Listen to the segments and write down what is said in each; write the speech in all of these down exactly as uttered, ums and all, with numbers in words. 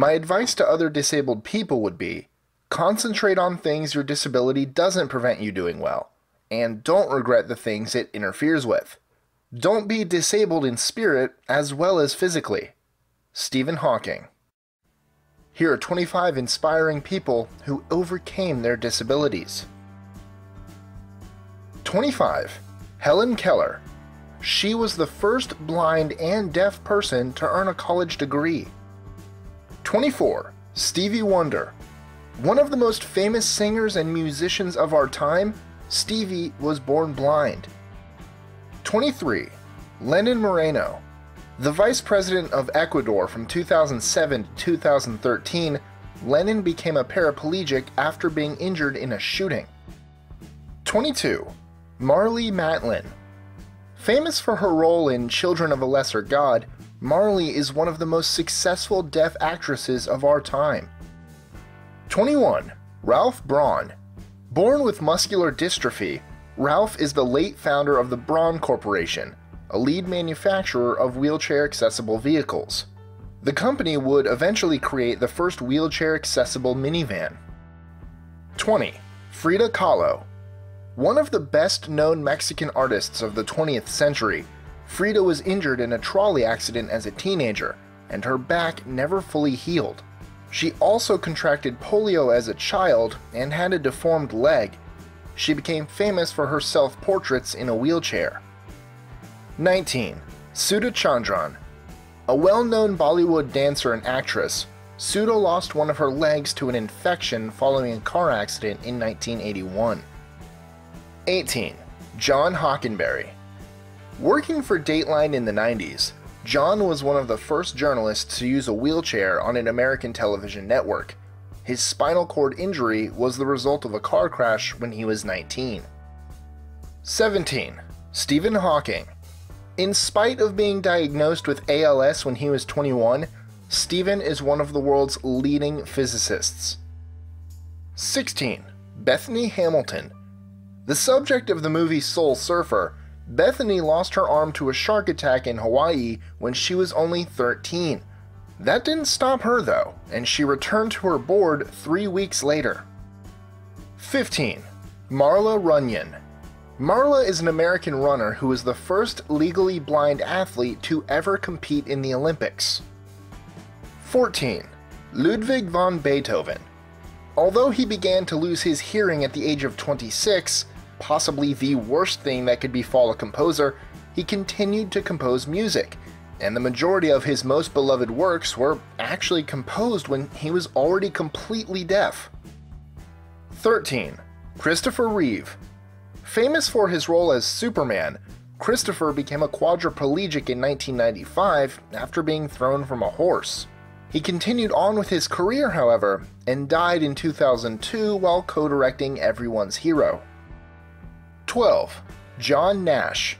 My advice to other disabled people would be, concentrate on things your disability doesn't prevent you doing well, and don't regret the things it interferes with. Don't be disabled in spirit as well as physically. Stephen Hawking. Here are twenty-five inspiring people who overcame their disabilities. twenty-five. Helen Keller. She was the first blind and deaf person to earn a college degree. twenty-four. Stevie Wonder. One of the most famous singers and musicians of our time, Stevie was born blind. twenty-three. Lenin Moreno. The Vice President of Ecuador from two thousand seven to two thousand thirteen, Lenin became a paraplegic after being injured in a shooting. twenty-two. Marlee Matlin. Famous for her role in Children of a Lesser God, Marlee is one of the most successful deaf actresses of our time. twenty-one. Ralph Braun. Born with muscular dystrophy, Ralph is the late founder of the Braun Corporation, a lead manufacturer of wheelchair-accessible vehicles. The company would eventually create the first wheelchair-accessible minivan. twenty. Frida Kahlo. One of the best-known Mexican artists of the twentieth century, Frida was injured in a trolley accident as a teenager, and her back never fully healed. She also contracted polio as a child and had a deformed leg. She became famous for her self-portraits in a wheelchair. nineteen. Sudha Chandran. A well-known Bollywood dancer and actress, Sudha lost one of her legs to an infection following a car accident in nineteen eighty-one. eighteen. John Hockenberry. Working for Dateline in the nineties, John was one of the first journalists to use a wheelchair on an American television network. His spinal cord injury was the result of a car crash when he was nineteen. seventeen. Stephen Hawking. In spite of being diagnosed with A L S when he was twenty-one, Stephen is one of the world's leading physicists. sixteen. Bethany Hamilton. The subject of the movie Soul Surfer, Bethany lost her arm to a shark attack in Hawaii when she was only thirteen. That didn't stop her though, and she returned to her board three weeks later. fifteen. Marla Runyon. Marla is an American runner who is the first legally blind athlete to ever compete in the Olympics. fourteen. Ludwig van Beethoven. Although he began to lose his hearing at the age of twenty-six, possibly the worst thing that could befall a composer, he continued to compose music, and the majority of his most beloved works were actually composed when he was already completely deaf. thirteen. Christopher Reeve. Famous for his role as Superman, Christopher became a quadriplegic in nineteen ninety-five after being thrown from a horse. He continued on with his career, however, and died in two thousand two while co-directing Everyone's Hero. twelve. John Nash.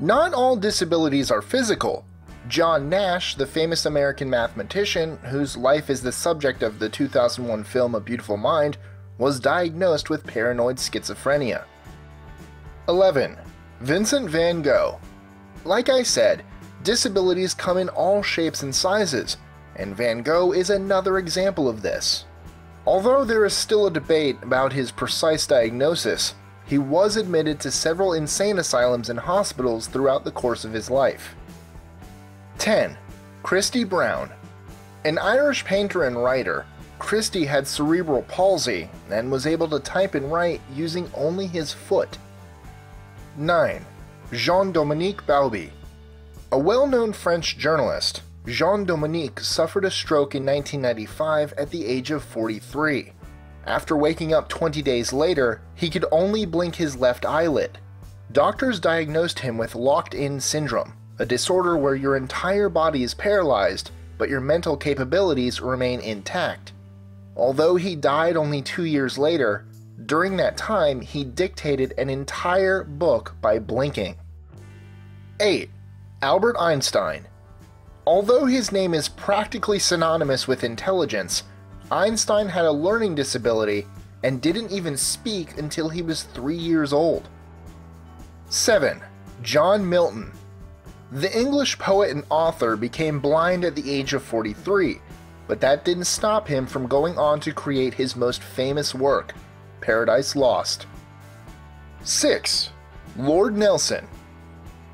Not all disabilities are physical. John Nash, the famous American mathematician whose life is the subject of the two thousand one film A Beautiful Mind, was diagnosed with paranoid schizophrenia. eleven. Vincent Van Gogh. Like I said, disabilities come in all shapes and sizes, and Van Gogh is another example of this. Although there is still a debate about his precise diagnosis, he was admitted to several insane asylums and hospitals throughout the course of his life. ten. Christy Brown. An Irish painter and writer, Christy had cerebral palsy and was able to type and write using only his foot. nine. Jean-Dominique Bauby. A well-known French journalist, Jean-Dominique suffered a stroke in nineteen ninety-five at the age of forty-three. After waking up twenty days later, he could only blink his left eyelid. Doctors diagnosed him with locked-in syndrome, a disorder where your entire body is paralyzed, but your mental capabilities remain intact. Although he died only two years later, during that time he dictated an entire book by blinking. eight. Albert Einstein. Although his name is practically synonymous with intelligence, Einstein had a learning disability and didn't even speak until he was three years old. seven. John Milton. The English poet and author became blind at the age of forty-three. but that didn't stop him from going on to create his most famous work, Paradise Lost. six. Lord Nelson.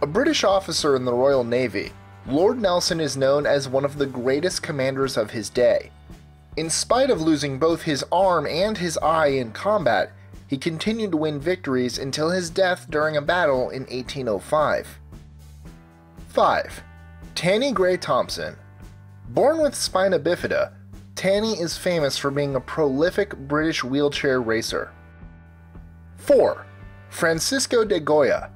A British officer in the Royal Navy, Lord Nelson is known as one of the greatest commanders of his day. In spite of losing both his arm and his eye in combat, he continued to win victories until his death during a battle in eighteen oh five. five. Tanni Grey-Thompson. Born with spina bifida, Tanni is famous for being a prolific British wheelchair racer. four. Francisco de Goya.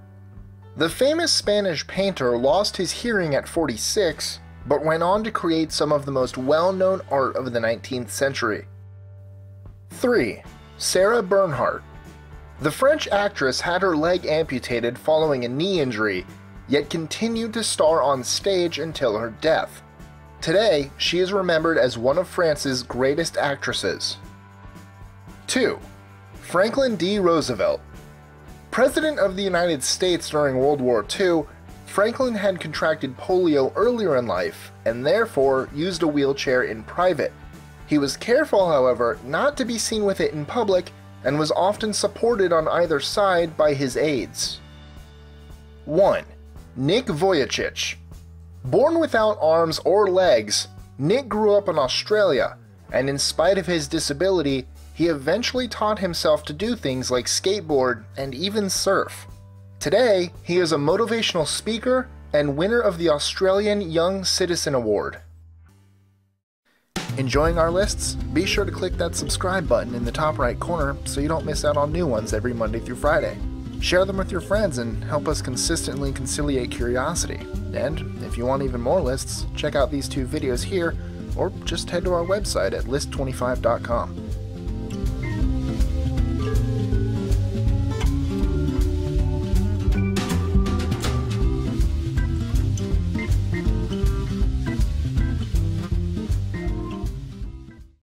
The famous Spanish painter lost his hearing at forty-six, but went on to create some of the most well-known art of the nineteenth century. three. Sarah Bernhardt. The French actress had her leg amputated following a knee injury, yet continued to star on stage until her death. Today, she is remembered as one of France's greatest actresses. two. Franklin D. Roosevelt. President of the United States during World War Two, Franklin had contracted polio earlier in life and therefore used a wheelchair in private. He was careful, however, not to be seen with it in public and was often supported on either side by his aides. one. Nick Vujicic. Born without arms or legs, Nick grew up in Australia, and in spite of his disability, he eventually taught himself to do things like skateboard and even surf. Today, he is a motivational speaker and winner of the Australian Young Citizen Award. Enjoying our lists? Be sure to click that subscribe button in the top right corner so you don't miss out on new ones every Monday through Friday. Share them with your friends and help us consistently conciliate curiosity. And if you want even more lists, check out these two videos here, or just head to our website at list twenty-five dot com.